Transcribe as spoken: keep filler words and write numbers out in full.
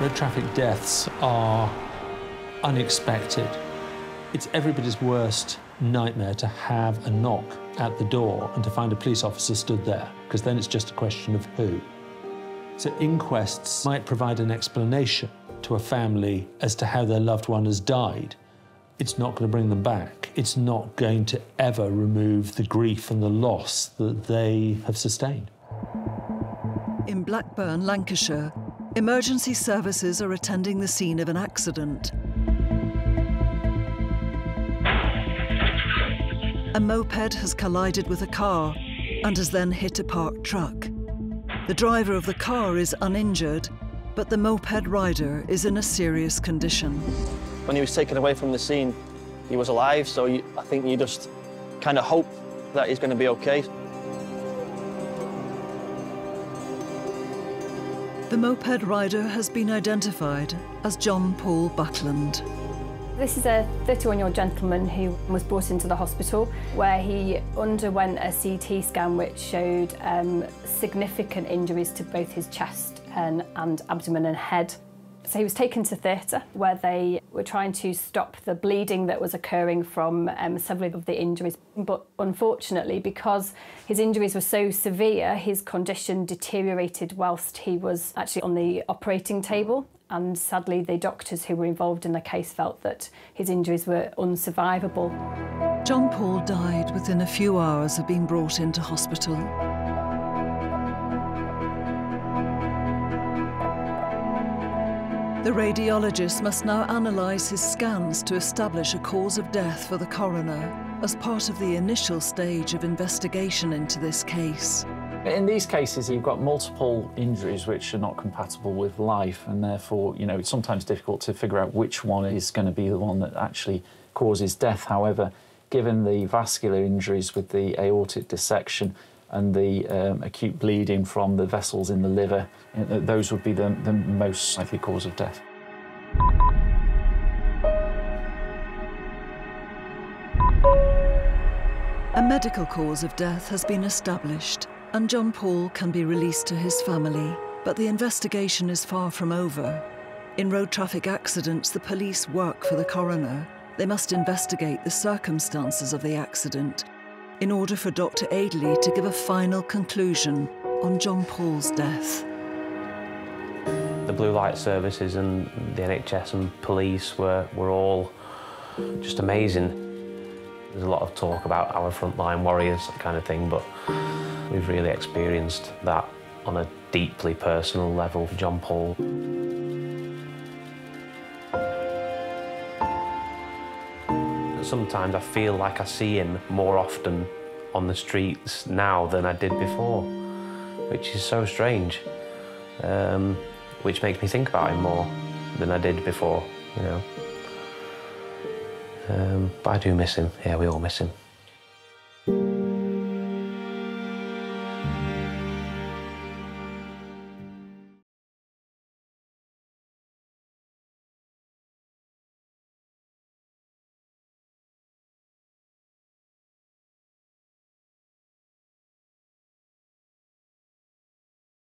Road traffic deaths are unexpected. It's everybody's worst nightmare to have a knock at the door and to find a police officer stood there, because then it's just a question of who. So inquests might provide an explanation to a family as to how their loved one has died. It's not going to bring them back. It's not going to ever remove the grief and the loss that they have sustained. In Blackburn, Lancashire, emergency services are attending the scene of an accident. A moped has collided with a car and has then hit a parked truck. The driver of the car is uninjured, but the moped rider is in a serious condition. When he was taken away from the scene, he was alive, so you, I think you just kind of hope that he's going to be okay. The moped rider has been identified as John Paul Buckland. This is a thirty-one-year-old gentleman who was brought into the hospital where he underwent a C T scan which showed um, significant injuries to both his chest and, and abdomen and head. So he was taken to theatre where they were trying to stop the bleeding that was occurring from um, several of the injuries. But unfortunately, because his injuries were so severe, his condition deteriorated whilst he was actually on the operating table. And sadly, the doctors who were involved in the case felt that his injuries were unsurvivable. John Paul died within a few hours of being brought into hospital. The radiologist must now analyse his scans to establish a cause of death for the coroner as part of the initial stage of investigation into this case. In these cases, you've got multiple injuries which are not compatible with life, and therefore, you know, it's sometimes difficult to figure out which one is going to be the one that actually causes death. However, given the vascular injuries with the aortic dissection and the um, acute bleeding from the vessels in the liver, those would be the, the most likely cause of death. A medical cause of death has been established, and John Paul can be released to his family. But the investigation is far from over. In road traffic accidents, the police work for the coroner. They must investigate the circumstances of the accident in order for Doctor Aidley to give a final conclusion on John Paul's death. The blue light services and the N H S and police were, were all just amazing. There's a lot of talk about our frontline warriors, that kind of thing, but we've really experienced that on a deeply personal level for John Paul. Sometimes I feel like I see him more often on the streets now than I did before, which is so strange, um, which makes me think about him more than I did before, you know. Um, but I do miss him. Yeah, we all miss him.